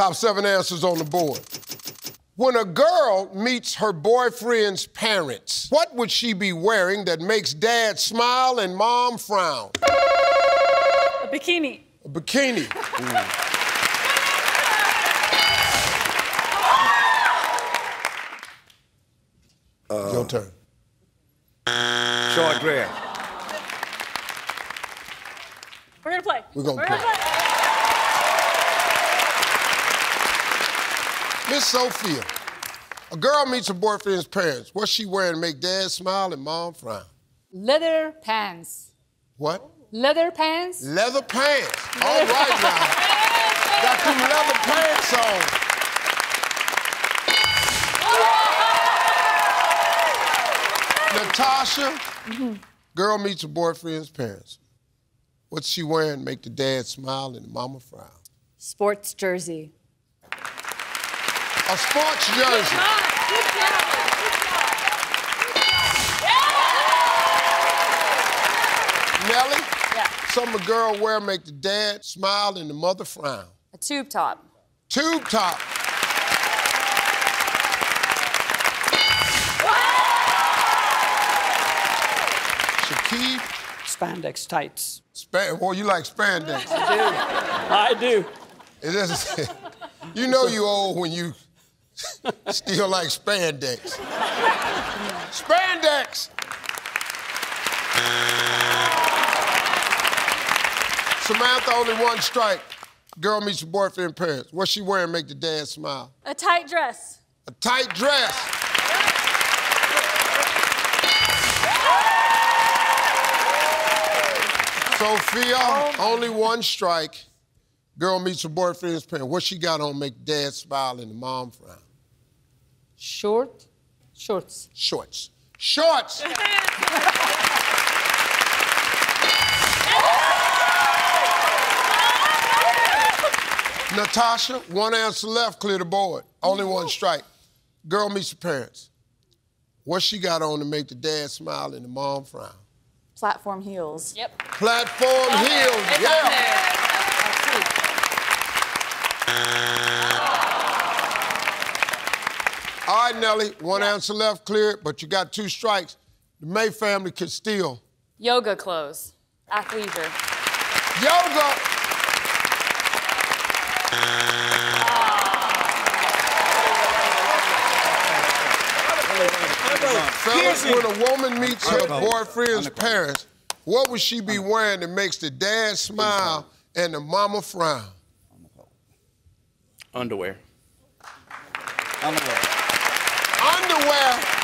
Top 7 answers on the board. When a girl meets her boyfriend's parents, what would she be wearing that makes dad smile and mom frown? A bikini. A bikini. Your turn. Short Greg. We're gonna play. We're gonna play. Miss Sophia, a girl meets her boyfriend's parents. What's she wearing to make dad smile and mom frown? Leather pants. What? Leather pants. Leather pants. All right now. Got some leather pants on. Natasha, girl meets her boyfriend's parents. What's she wearing to make the dad smile and the mama frown? Sports jersey. A sports jersey. Good job. Nelly? Yeah. Something a girl wear make the dad smile and the mother frown. A tube top. Tube top. Shakib? Spandex tights. Well, you like spandex. I do. I do. You know you old when you... still like spandex. Spandex! Samantha, only one strike. Girl meets her boyfriend parents. What's she wearing to make the dad smile? A tight dress. A tight dress. Sophia, only one strike. Girl meets her boyfriend's parents. What she got on make dad smile and the mom frown? Shorts. Natasha, one answer left, clear the board. Only one strike. Girl meets her parents. What she got on to make the dad smile and the mom frown? Platform heels. Yep. Platform heels. All right, Nelly, one answer left, clear it, but you got two strikes. The May family could steal. Yoga clothes, athleisure. Yoga! Fellas, when a woman meets her boyfriend's parents, what would she be wearing that makes the dad smile and the mama frown? Underwear. Underwear.